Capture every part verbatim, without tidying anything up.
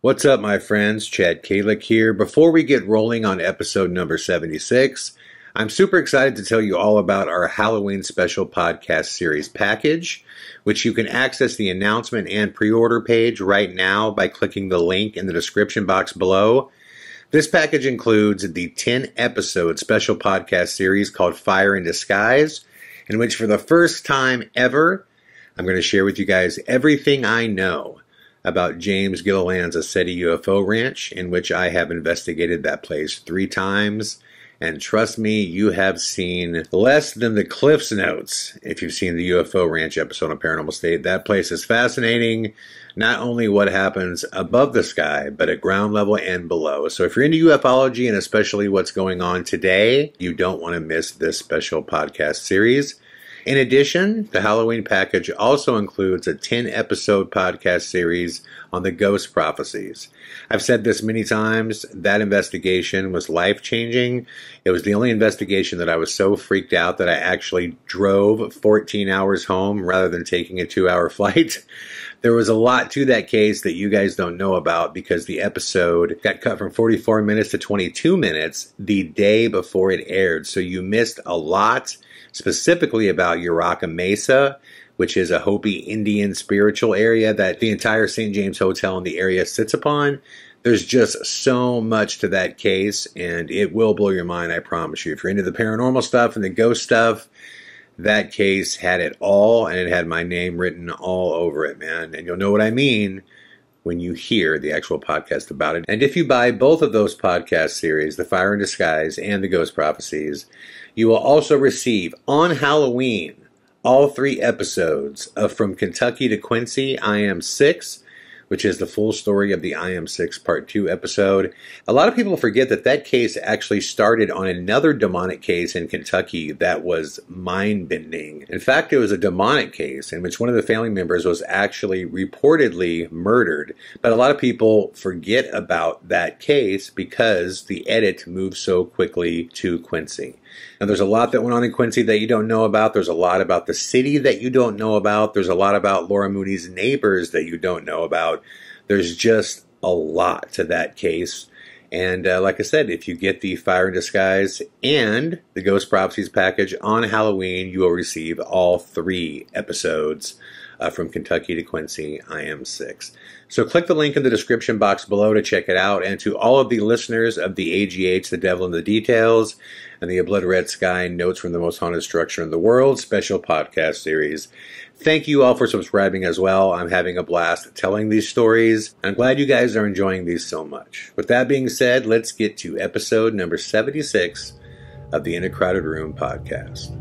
What's up, my friends? Chad Calek here. Before we get rolling on episode number seventy-six, I'm super excited to tell you all about our Halloween special podcast series package, which you can access the announcement and pre-order page right now by clicking the link in the description box below. This package includes the ten episode special podcast series called Fire in Disguise, in which for the first time ever, I'm going to share with you guys everything I know about James Gilliland's Aseti U F O Ranch, in which I have investigated that place three times. And trust me, you have seen less than the Cliffs Notes if you've seen the U F O Ranch episode on Paranormal State. That place is fascinating. Not only what happens above the sky, but at ground level and below. So if you're into ufology and especially what's going on today, you don't want to miss this special podcast series. In addition, the Halloween package also includes a ten episode podcast series on the ghost prophecies. I've said this many times, that investigation was life-changing. It was the only investigation that I was so freaked out that I actually drove fourteen hours home rather than taking a two hour flight. There was a lot to that case that you guys don't know about because the episode got cut from forty-four minutes to twenty-two minutes the day before it aired. So you missed a lot, specifically about Yuraka Mesa, which is a Hopi Indian spiritual area that the entire Saint James Hotel in the area sits upon. There's just so much to that case, and it will blow your mind, I promise you. If you're into the paranormal stuff and the ghost stuff, that case had it all, and it had my name written all over it, man. And you'll know what I mean when you hear the actual podcast about it. And if you buy both of those podcast series, The Fire in Disguise and The Ghost Prophecies, you will also receive, on Halloween, all three episodes of From Kentucky to Quincy, I Am Six, which is the full story of the I Am Six Part two episode. A lot of people forget that that case actually started on another demonic case in Kentucky that was mind-bending. In fact, it was a demonic case in which one of the family members was actually reportedly murdered. But a lot of people forget about that case because the edit moved so quickly to Quincy. Now, there's a lot that went on in Quincy that you don't know about. There's a lot about the city that you don't know about. There's a lot about Laura Mooney's neighbors that you don't know about. There's just a lot to that case. And uh, like I said, if you get the Fire in Disguise and the Ghost Prophecies package on Halloween, you will receive all three episodes uh, From Kentucky to Quincy, I Am Six. So click the link in the description box below to check it out. And to all of the listeners of the A G H, The Devil in the Details, and the Blood Red Sky, Notes from the Most Haunted Structure in the World special podcast series, thank you all for subscribing as well. I'm having a blast telling these stories. I'm glad you guys are enjoying these so much. With that being said, let's get to episode number seventy-six of the In a Crowded Room podcast.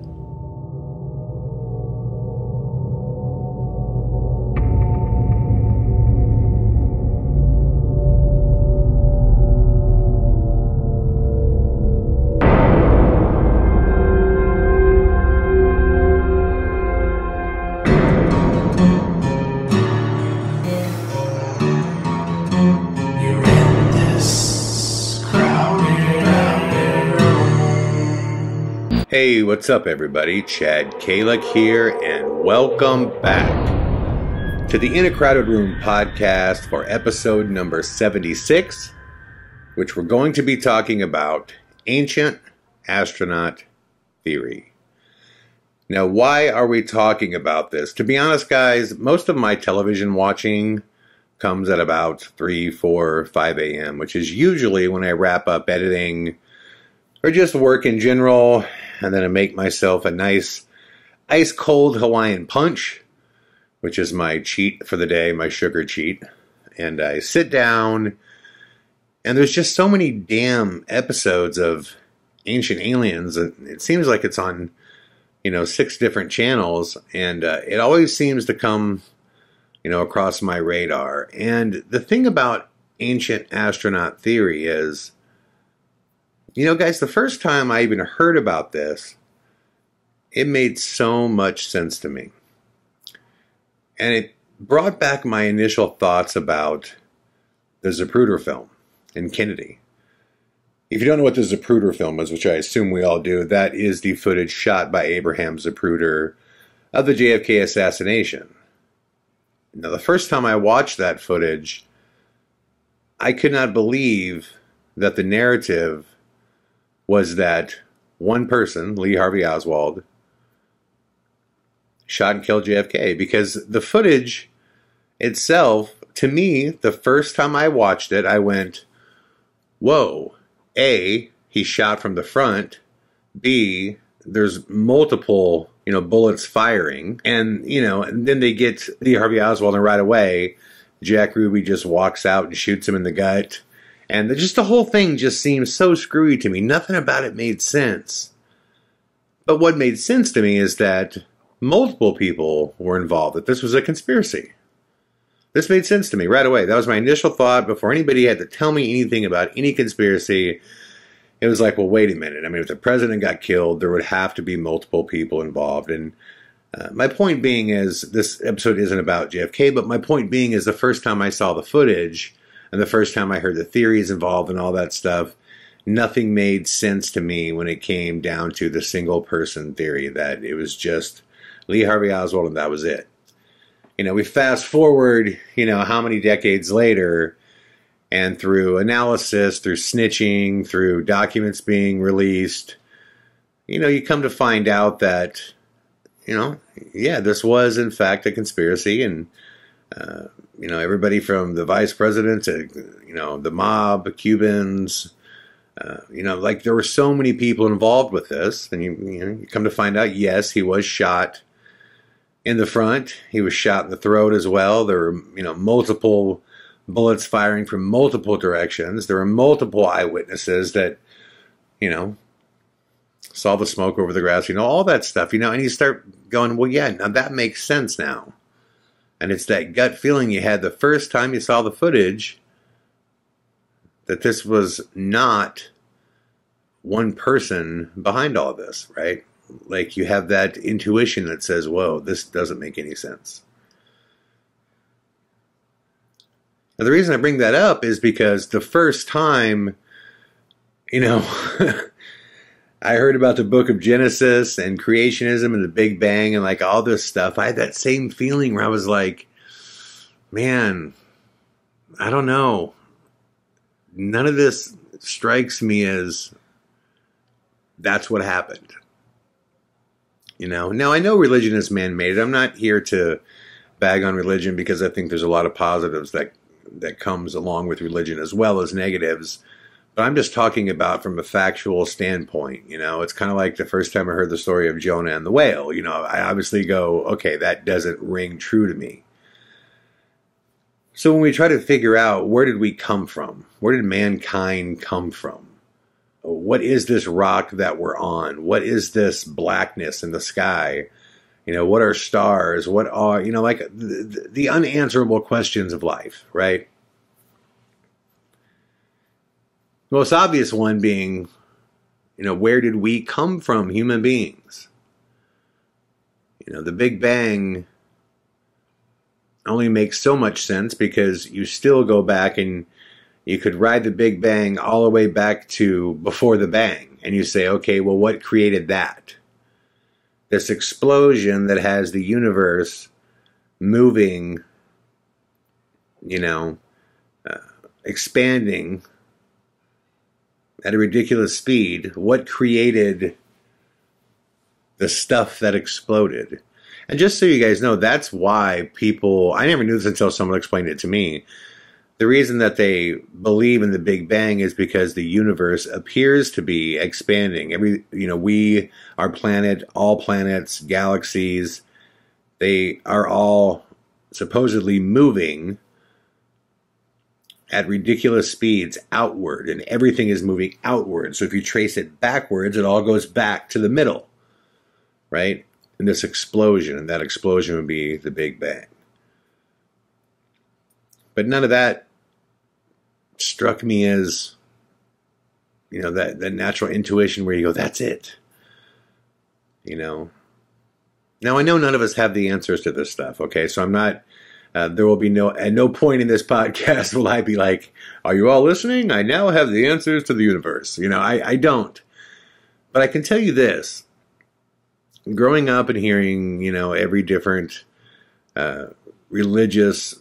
Hey, what's up everybody? Chad Calek here, and welcome back to the In a Crowded Room podcast for episode number seventy-six, which we're going to be talking about Ancient Astronaut Theory. Now, why are we talking about this? To be honest, guys, most of my television watching comes at about three, four, five a m, which is usually when I wrap up editing or just work in general, and then I make myself a nice ice-cold Hawaiian punch, which is my cheat for the day, my sugar cheat. And I sit down, and there's just so many damn episodes of Ancient Aliens. It seems like it's on, you know, six different channels, and uh, it always seems to come, you know, across my radar. And the thing about Ancient Astronaut Theory is, you know, guys, the first time I even heard about this, it made so much sense to me. And it brought back my initial thoughts about the Zapruder film in Kennedy. If you don't know what the Zapruder film is, which I assume we all do, that is the footage shot by Abraham Zapruder of the J F K assassination. Now, the first time I watched that footage, I could not believe that the narrative was that one person, Lee Harvey Oswald, shot and killed J F K, because the footage itself, to me, the first time I watched it, I went, whoa, A, he shot from the front, B, there's multiple, you know, bullets firing, and, you know, and then they get Lee Harvey Oswald, and right away, Jack Ruby just walks out and shoots him in the gut, and the, just the whole thing just seems so screwy to me. Nothing about it made sense. But what made sense to me is that multiple people were involved, that this was a conspiracy. This made sense to me right away. That was my initial thought before anybody had to tell me anything about any conspiracy. It was like, well, wait a minute. I mean, if the president got killed, there would have to be multiple people involved. And uh, my point being is, this episode isn't about J F K, but my point being is the first time I saw the footage and the first time I heard the theories involved and all that stuff, nothing made sense to me when it came down to the single person theory, that it was just Lee Harvey Oswald and that was it. You know, we fast forward, you know, how many decades later, and through analysis, through snitching, through documents being released, you know, you come to find out that, you know, yeah, this was in fact a conspiracy, and, uh, you know, everybody from the vice president to, you know, the mob, Cubans, uh, you know, like there were so many people involved with this, and you, you know, you come to find out, yes, he was shot in the front, he was shot in the throat as well. There were, you know, multiple bullets firing from multiple directions. There were multiple eyewitnesses that, you know, saw the smoke over the grass, you know, all that stuff, you know, and you start going, well, yeah, now that makes sense now. And it's that gut feeling you had the first time you saw the footage that this was not one person behind all this, right? Like, you have that intuition that says, whoa, this doesn't make any sense. Now, the reason I bring that up is because the first time, you know, I heard about the book of Genesis and creationism and the Big Bang and, like, all this stuff, I had that same feeling where I was like, man, I don't know. None of this strikes me as that's what happened. You know, now I know religion is man-made. I'm not here to bag on religion, because I think there's a lot of positives that that comes along with religion as well as negatives. But I'm just talking about from a factual standpoint. You know, it's kind of like the first time I heard the story of Jonah and the whale. You know, I obviously go, okay, that doesn't ring true to me. So when we try to figure out, where did we come from? Where did mankind come from? What is this rock that we're on? What is this blackness in the sky? You know, what are stars? What are, you know, like the, the unanswerable questions of life, right? The most obvious one being, you know, where did we come from, human beings? You know, the Big Bang only makes so much sense because you still go back and you could ride the Big Bang all the way back to before the bang. And you say, okay, well, what created that? This explosion that has the universe moving, you know, uh, expanding at a ridiculous speed. What created the stuff that exploded? And just so you guys know, that's why people, I never knew this until someone explained it to me. The reason that they believe in the Big Bang is because the universe appears to be expanding. Every, you know, we, our planet, all planets, galaxies, they are all supposedly moving at ridiculous speeds outward, and everything is moving outward. So if you trace it backwards, it all goes back to the middle, right? And this explosion, and that explosion would be the Big Bang. But none of that struck me as, you know, that, that natural intuition where you go, that's it, you know. Now, I know none of us have the answers to this stuff, okay? So I'm not, uh, there will be no, at no point in this podcast will I be like, are you all listening? I now have the answers to the universe. You know, I, I don't. But I can tell you this. Growing up and hearing, you know, every different uh, religious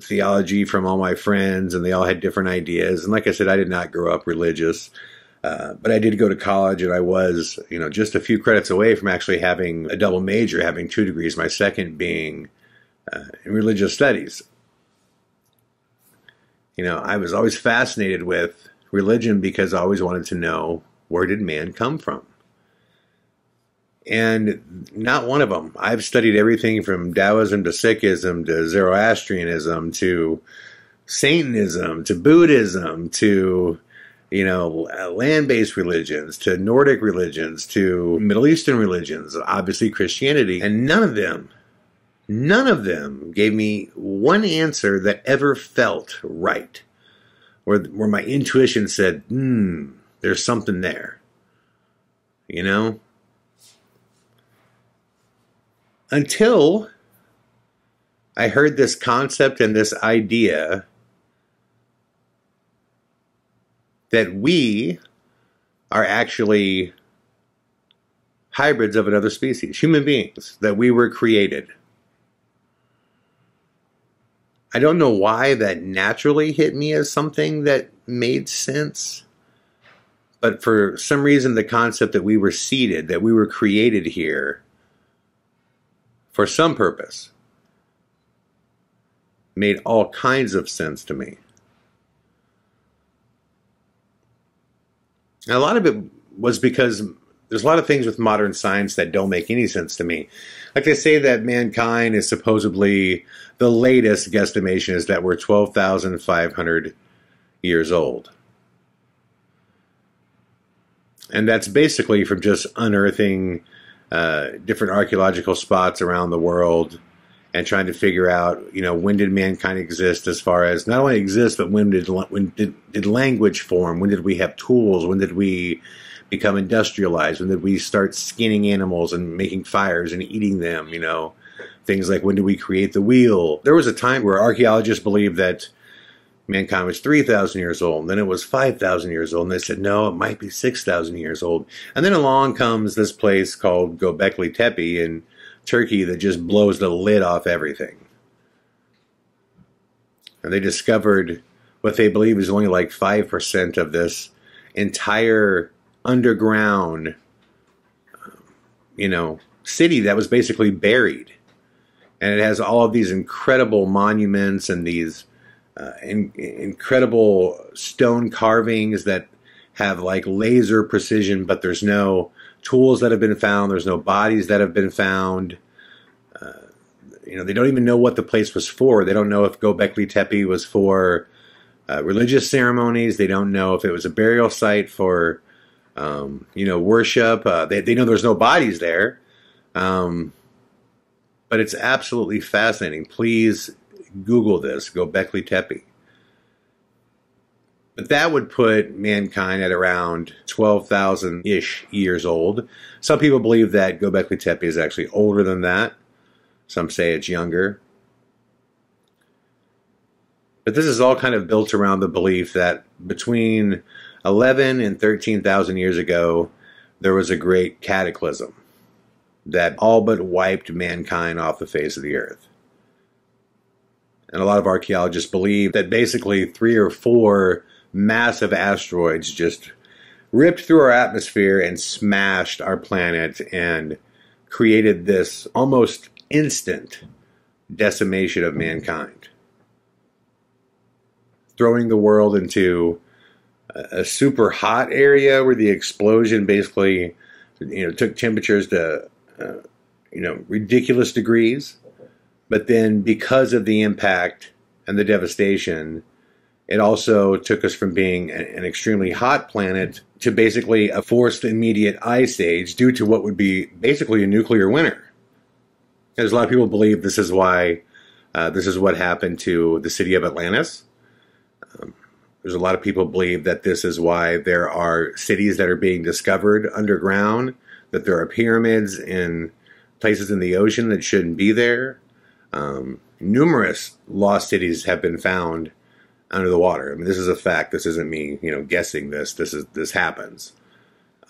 theology from all my friends, and they all had different ideas. And like I said, I did not grow up religious, uh, but I did go to college, and I was, you know, just a few credits away from actually having a double major, having two degrees, my second being uh, in religious studies. You know, I was always fascinated with religion because I always wanted to know, where did man come from? And not one of them. I've studied everything from Taoism to Sikhism to Zoroastrianism to Satanism to Buddhism to, you know, land-based religions to Nordic religions to Middle Eastern religions, obviously Christianity. And none of them, none of them gave me one answer that ever felt right, where, where my intuition said, hmm, there's something there, you know? Until I heard this concept and this idea that we are actually hybrids of another species, human beings, that we were created. I don't know why that naturally hit me as something that made sense, but for some reason the concept that we were seeded, that we were created here, for some purpose, made all kinds of sense to me. And a lot of it was because there's a lot of things with modern science that don't make any sense to me. Like they say that mankind is supposedly, the latest guesstimation is that we're twelve thousand five hundred years old. And that's basically from just unearthing Uh, different archaeological spots around the world and trying to figure out, you know, when did mankind exist as far as not only exist, but when did, when did, did language form? When did we have tools? When did we become industrialized? When did we start skinning animals and making fires and eating them? You know, things like, when did we create the wheel? There was a time where archaeologists believed that mankind was three thousand years old, and then it was five thousand years old, and they said, no, it might be six thousand years old. And then along comes this place called Göbekli Tepe in Turkey that just blows the lid off everything. And they discovered what they believe is only like five percent of this entire underground, you know, city that was basically buried. And it has all of these incredible monuments and these Uh, in, incredible stone carvings that have like laser precision, but there's no tools that have been found. There's no bodies that have been found. Uh, you know, they don't even know what the place was for. They don't know if Göbekli Tepe was for uh, religious ceremonies. They don't know if it was a burial site for, um, you know, worship. Uh, they, they know there's no bodies there. Um, but it's absolutely fascinating. Please Google this, Göbekli Tepe. But that would put mankind at around twelve thousand-ish years old. Some people believe that Göbekli Tepe is actually older than that. Some say it's younger. But this is all kind of built around the belief that between eleven and thirteen thousand years ago, there was a great cataclysm that all but wiped mankind off the face of the earth. And a lot of archaeologists believe that basically three or four massive asteroids just ripped through our atmosphere and smashed our planet and created this almost instant decimation of mankind, throwing the world into a super hot area where the explosion basically, you know, took temperatures to, uh, you know, ridiculous degrees. But then because of the impact and the devastation, it also took us from being an extremely hot planet to basically a forced immediate ice age due to what would be basically a nuclear winter. There's a lot of people believe this is why, uh, this is what happened to the city of Atlantis. Um, there's a lot of people believe that this is why there are cities that are being discovered underground, that there are pyramids in places in the ocean that shouldn't be there. Um, numerous lost cities have been found under the water. I mean, this is a fact. This isn't me, you know, guessing this. This is, this happens.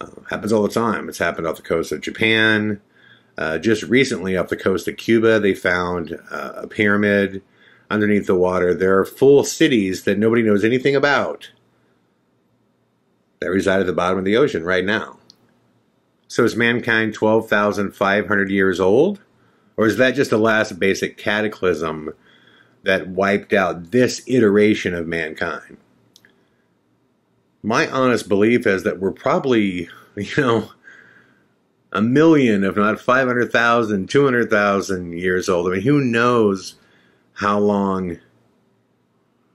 Uh, happens all the time. It's happened off the coast of Japan. Uh, just recently off the coast of Cuba, they found uh, a pyramid. underneath the water. There are full cities that nobody knows anything about that reside at the bottom of the ocean right now. So is mankind twelve thousand five hundred years old? Or is that just the last basic cataclysm that wiped out this iteration of mankind? My honest belief is that we're probably, you know, a million, if not five hundred thousand, two hundred thousand years old. I mean, who knows how long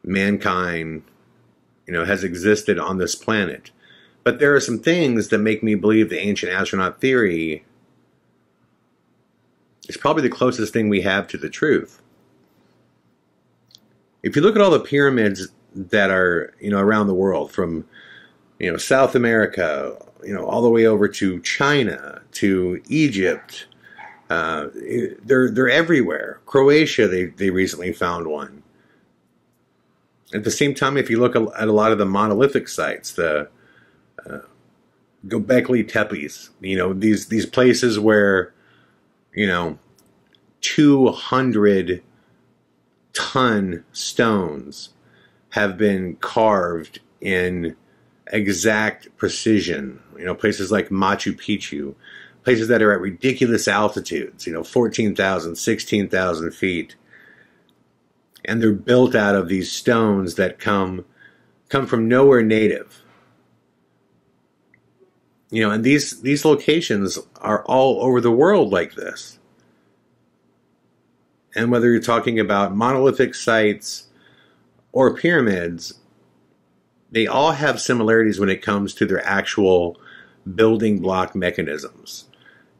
mankind, you know, has existed on this planet. But there are some things that make me believe the ancient astronaut theory is probably the closest thing we have to the truth. If you look at all the pyramids that are, you know, around the world, from, you know, South America, you know, all the way over to China, to Egypt, uh, they're, they're everywhere. Croatia, they, they recently found one. At the same time, if you look at a lot of the monolithic sites, the uh, Göbekli Tepes, you know, these, these places where, you know, two hundred ton stones have been carved in exact precision. You know, places like Machu Picchu, places that are at ridiculous altitudes, you know, fourteen thousand, sixteen thousand feet. And they're built out of these stones that come come from nowhere native. You know, and these, these locations are all over the world like this. And whether you're talking about monolithic sites or pyramids, they all have similarities when it comes to their actual building block mechanisms.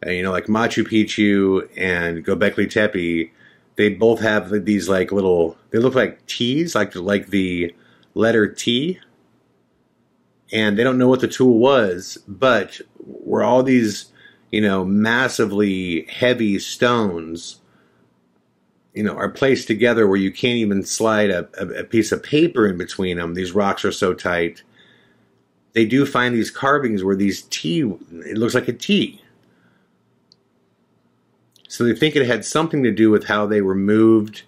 And, you know, like Machu Picchu and Göbekli Tepe, they both have these like little, they look like T's, like, like the letter T. And they don't know what the tool was, but were all these, you know, massively heavy stones, you know, are placed together where you can't even slide a, a, a piece of paper in between them. These rocks are so tight. They do find these carvings where these T, it looks like a T. So they think it had something to do with how they were moved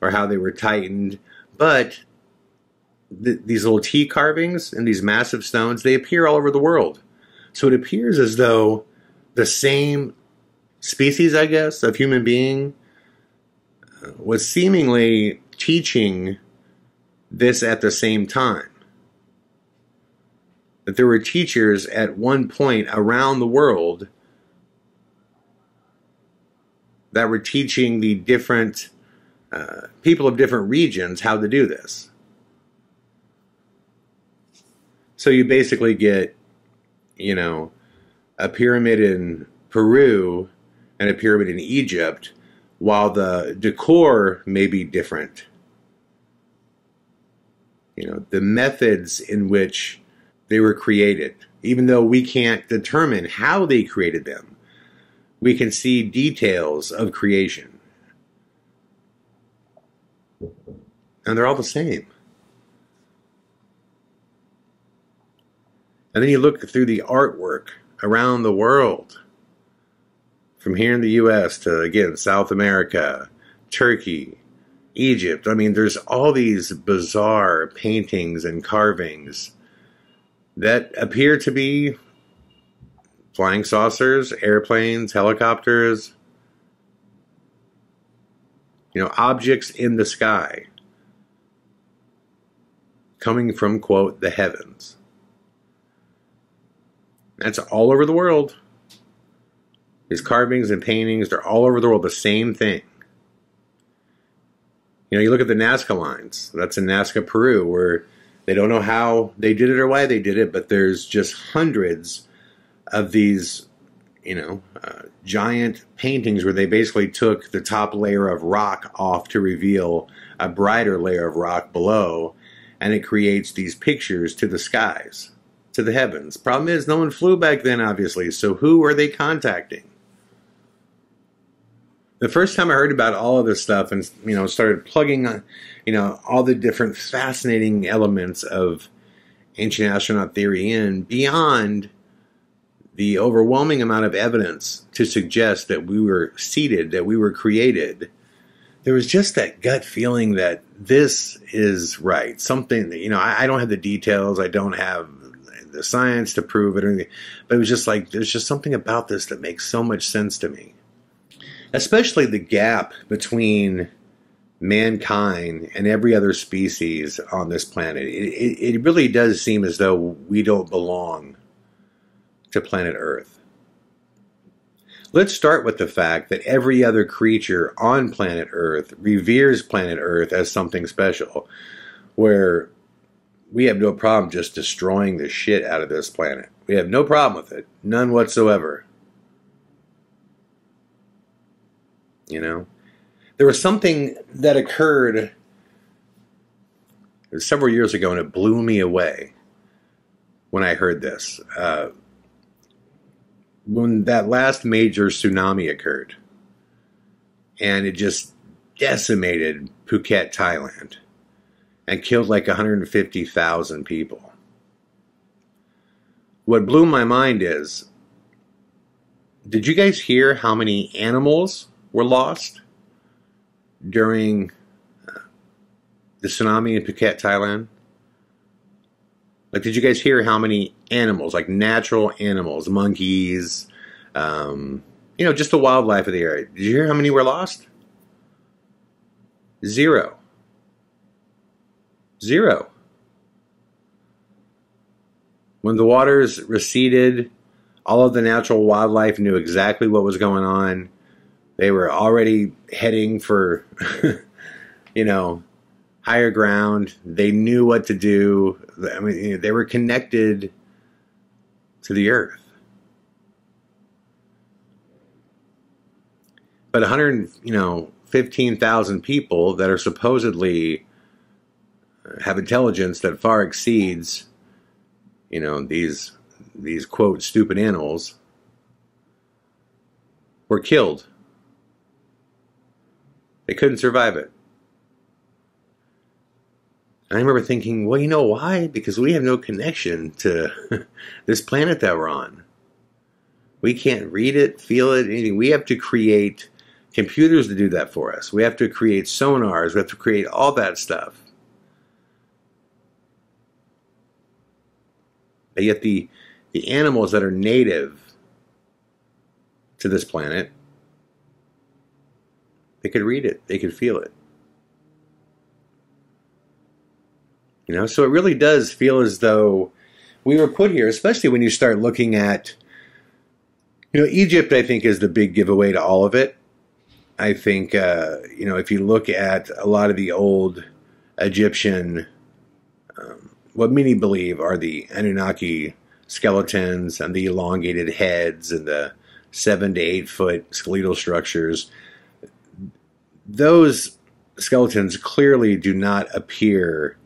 or how they were tightened. But th these little T carvings and these massive stones, they appear all over the world. So it appears as though the same species, I guess, of human being was seemingly teaching this at the same time. That there were teachers at one point around the world that were teaching the different uh, people of different regions how to do this. So you basically get, you know, a pyramid in Peru and a pyramid in Egypt, while the decor may be different. You know, the methods in which they were created, even though we can't determine how they created them, we can see details of creation. And they're all the same. And then you look through the artwork around the world, from here in the U S to, again, South America, Turkey, Egypt. I mean, there's all these bizarre paintings and carvings that appear to be flying saucers, airplanes, helicopters, you know, objects in the sky coming from, quote, the heavens. That's all over the world. These carvings and paintings, they're all over the world, the same thing. You know, you look at the Nazca lines. That's in Nazca, Peru, where they don't know how they did it or why they did it, but there's just hundreds of these, you know, uh, giant paintings where they basically took the top layer of rock off to reveal a brighter layer of rock below, and it creates these pictures to the skies, to the heavens. Problem is, no one flew back then, obviously, so who are they contacting? The first time I heard about all of this stuff and, you know, started plugging, you know, all the different fascinating elements of ancient astronaut theory in, beyond the overwhelming amount of evidence to suggest that we were seated, that we were created, there was just that gut feeling that this is right. Something that, you know, I, I don't have the details. I don't have the science to prove it or anything. But it was just like, there's just something about this that makes so much sense to me. Especially the gap between mankind and every other species on this planet. It, it, it really does seem as though we don't belong to planet Earth. Let's start with the fact that every other creature on planet Earth reveres planet Earth as something special, where we have no problem just destroying the shit out of this planet. We have no problem with it. None whatsoever. You know? There was something that occurred several years ago, and it blew me away when I heard this. Uh, when that last major tsunami occurred, and it just decimated Phuket, Thailand, and killed like one hundred fifty thousand people. What blew my mind is, did you guys hear how many animals were lost during the tsunami in Phuket, Thailand? Like, did you guys hear how many animals, like natural animals, monkeys, um, you know, just the wildlife of the area? Did you hear how many were lost? Zero. Zero. When the waters receded, all of the natural wildlife knew exactly what was going on. They were already heading for, you know, higher ground. They knew what to do. I mean, they were connected to the earth. But one hundred, you know, fifteen thousand people that are supposedly have intelligence that far exceeds, you know, these these quote stupid animals were killed. They couldn't survive it. I remember thinking, well, you know why? Because we have no connection to this planet that we're on. We can't read it, feel it, anything. We have to create computers to do that for us. We have to create sonars. We have to create all that stuff. But yet the, the animals that are native to this planet, they could read it. They could feel it. You know, so it really does feel as though we were put here, especially when you start looking at, you know, Egypt, I think, is the big giveaway to all of it. I think, uh, you know, if you look at a lot of the old Egyptian, um, what many believe are the Anunnaki skeletons and the elongated heads and the seven to eight foot skeletal structures, those skeletons clearly do not appear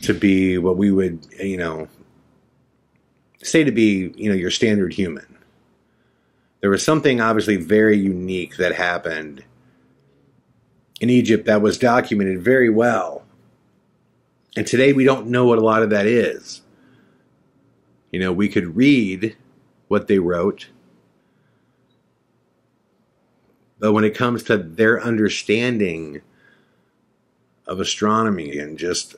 to be what we would, you know, say to be, you know, your standard human. There was something obviously very unique that happened in Egypt that was documented very well. And today we don't know what a lot of that is. You know, we could read what they wrote, but when it comes to their understanding of astronomy and just,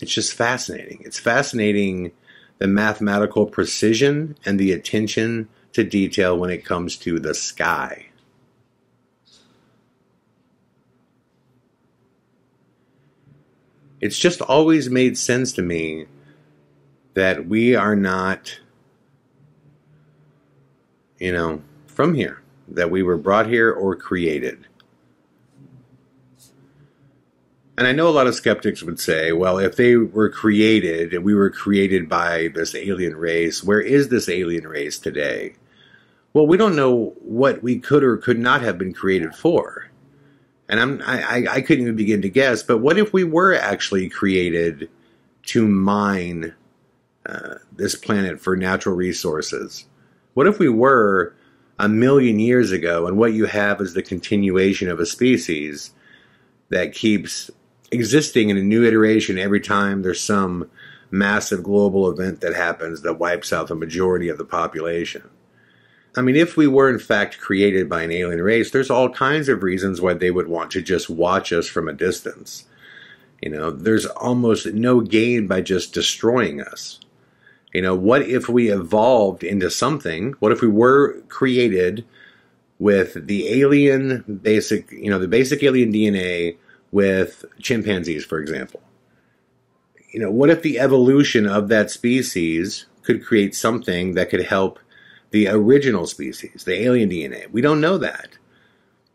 it's just fascinating. It's fascinating, the mathematical precision and the attention to detail when it comes to the sky. It's just always made sense to me that we are not, you know, from here, that we were brought here or created. And I know a lot of skeptics would say, well, if they were created and we were created by this alien race, where is this alien race today? Well, we don't know what we could or could not have been created for. And I'm, I, I couldn't even begin to guess, but what if we were actually created to mine uh, this planet for natural resources? What if we were a million years ago and what you have is the continuation of a species that keeps existing in a new iteration every time there's some massive global event that happens that wipes out the majority of the population? I mean, if we were in fact created by an alien race, there's all kinds of reasons why they would want to just watch us from a distance. You know, there's almost no gain by just destroying us. You know, what if we evolved into something? What if we were created with the alien basic, you know, the basic alien D N A with chimpanzees, for example? You know, what if the evolution of that species could create something that could help the original species, the alien D N A? We don't know that.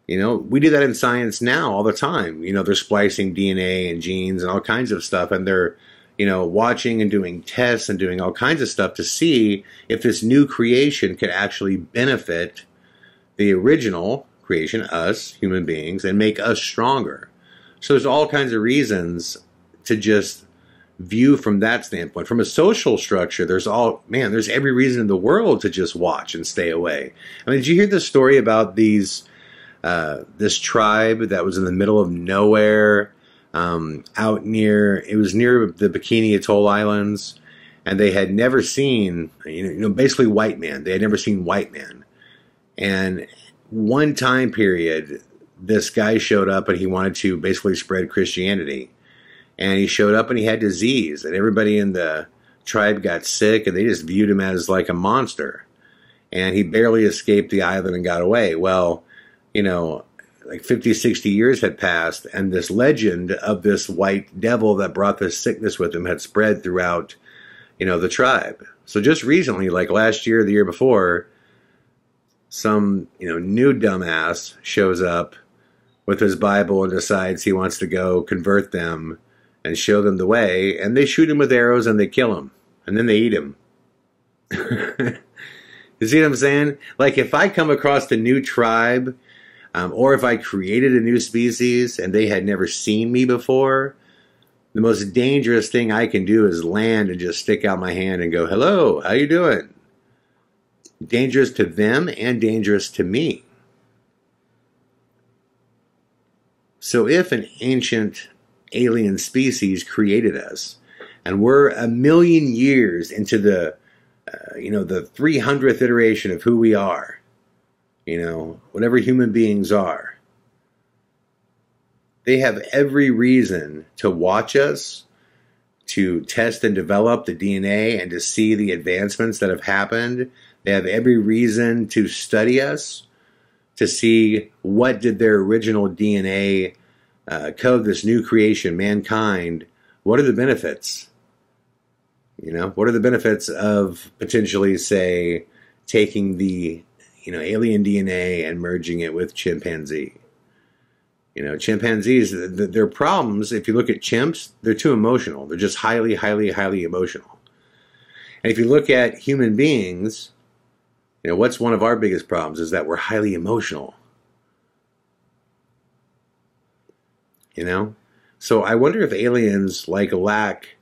You know, we do that in science now all the time. You know, they're splicing D N A and genes and all kinds of stuff, and they're, you know, watching and doing tests and doing all kinds of stuff to see if this new creation could actually benefit the original creation, us, human beings, and make us stronger. So there's all kinds of reasons to just view from that standpoint. From a social structure, there's all, man, there's every reason in the world to just watch and stay away. I mean, did you hear the story about these, uh, this tribe that was in the middle of nowhere, um, out near, it was near the Bikini Atoll Islands, and they had never seen, you know, you know, basically white man. They had never seen white man. And one time period, this guy showed up and he wanted to basically spread Christianity. And he showed up and he had disease, and everybody in the tribe got sick, and they just viewed him as like a monster. And he barely escaped the island and got away. Well, you know, like fifty, sixty years had passed, and this legend of this white devil that brought this sickness with him had spread throughout, you know, the tribe. So just recently, like last year, the year before, some, you know, new dumbass shows up with his Bible and decides he wants to go convert them and show them the way, and they shoot him with arrows and they kill him, and then they eat him. You see what I'm saying? Like, if I come across a new tribe, um, or if I created a new species and they had never seen me before, the most dangerous thing I can do is land and just stick out my hand and go, hello, how you doing? Dangerous to them and dangerous to me. So if an ancient alien species created us, and we're a million years into the, uh, you know, the three hundredth iteration of who we are, you know, whatever human beings are, they have every reason to watch us, to test and develop the D N A, and to see the advancements that have happened. They have every reason to study us, to see what did their original D N A Uh, code, this new creation, mankind, what are the benefits? You know, what are the benefits of potentially, say, taking the, you know, alien D N A and merging it with chimpanzee? You know, chimpanzees, th their problems, if you look at chimps, they're too emotional. They're just highly, highly, highly emotional. And if you look at human beings, you know, what's one of our biggest problems is that we're highly emotional. You know, so I wonder if aliens like lack,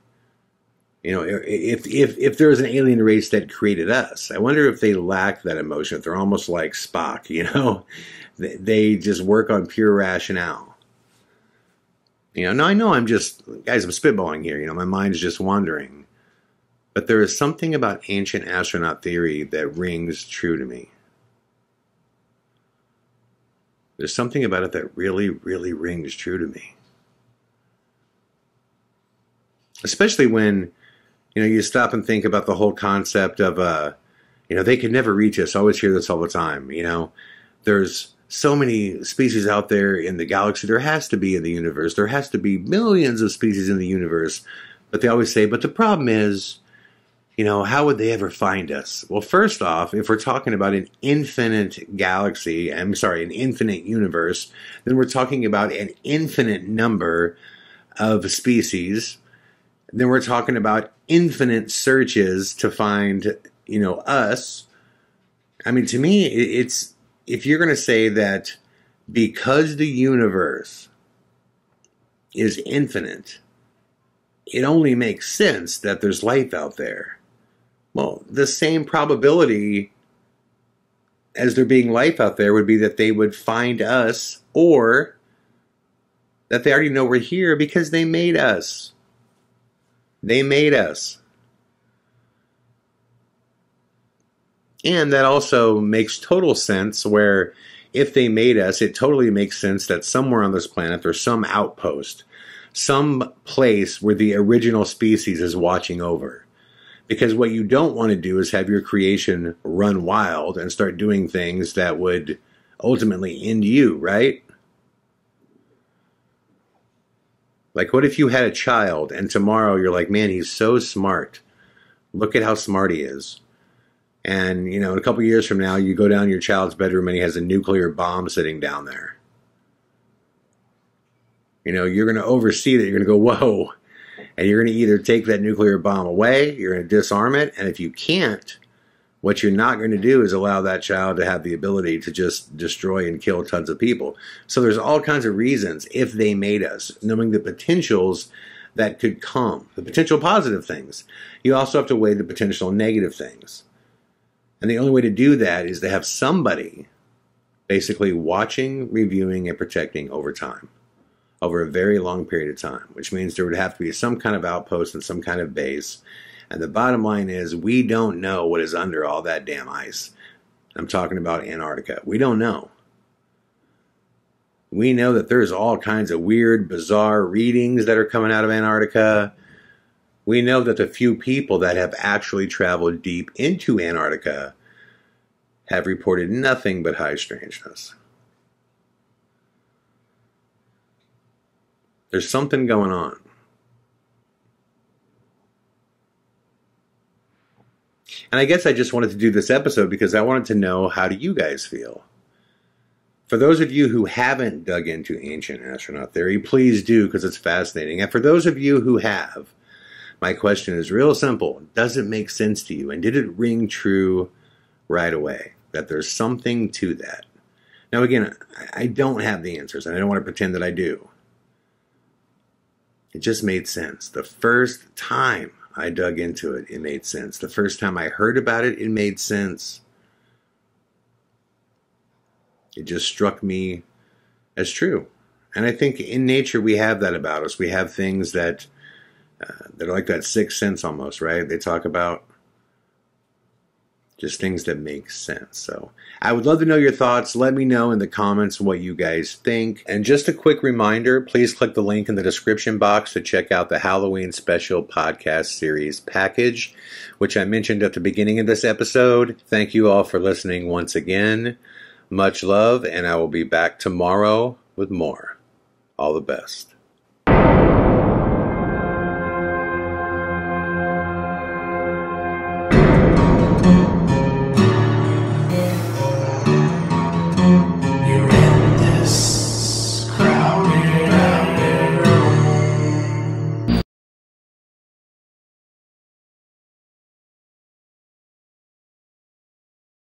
you know, if if if there was an alien race that created us, I wonder if they lack that emotion. If they're almost like Spock, you know, they just work on pure rationale. You know, now I know I'm just, guys, I'm spitballing here. You know, my mind's just wandering, but there is something about ancient astronaut theory that rings true to me. There's something about it that really, really rings true to me. Especially when, you know, you stop and think about the whole concept of, uh, you know, they could never reach us. I always hear this all the time, you know. There's so many species out there in the galaxy. There has to be in the universe. There has to be millions of species in the universe. But they always say, but the problem is, you know, how would they ever find us? Well, first off, if we're talking about an infinite galaxy, I'm sorry, an infinite universe, then we're talking about an infinite number of species. Then we're talking about infinite searches to find, you know, us. I mean, to me, it's, if you're going to say that because the universe is infinite, it only makes sense that there's life out there. Well, the same probability as there being life out there would be that they would find us, or that they already know we're here because they made us. They made us. And that also makes total sense where if they made us, it totally makes sense that somewhere on this planet there's some outpost, some place where the original species is watching over. Because what you don't want to do is have your creation run wild and start doing things that would ultimately end you, right? Like, what if you had a child and tomorrow you're like, man, he's so smart. Look at how smart he is. And, you know, in a couple of years from now, you go down to your child's bedroom and he has a nuclear bomb sitting down there. You know, you're going to oversee that. You're going to go, whoa. And you're going to either take that nuclear bomb away, you're going to disarm it. And if you can't, what you're not going to do is allow that child to have the ability to just destroy and kill tons of people. So there's all kinds of reasons if they made us, knowing the potentials that could come, the potential positive things. You also have to weigh the potential negative things. And the only way to do that is to have somebody basically watching, reviewing, and protecting over time, over a very long period of time, which means there would have to be some kind of outpost and some kind of base. And the bottom line is we don't know what is under all that damn ice. I'm talking about Antarctica. We don't know. We know that there's all kinds of weird, bizarre readings that are coming out of Antarctica. We know that the few people that have actually traveled deep into Antarctica have reported nothing but high strangeness. There's something going on. And I guess I just wanted to do this episode because I wanted to know, how do you guys feel? For those of you who haven't dug into ancient astronaut theory, please do, because it's fascinating. And for those of you who have, my question is real simple. Does it make sense to you? And did it ring true right away that there's something to that? Now, again, I don't have the answers, and I don't want to pretend that I do. It just made sense. The first time I dug into it, it made sense. The first time I heard about it, it made sense. It just struck me as true. And I think in nature we have that about us. We have things that, uh, that are like that sixth sense almost, right? They talk about just things that make sense. So I would love to know your thoughts. Let me know in the comments what you guys think. And just a quick reminder, please click the link in the description box to check out the Halloween Special Podcast Series package, which I mentioned at the beginning of this episode. Thank you all for listening once again. Much love, and I will be back tomorrow with more. All the best.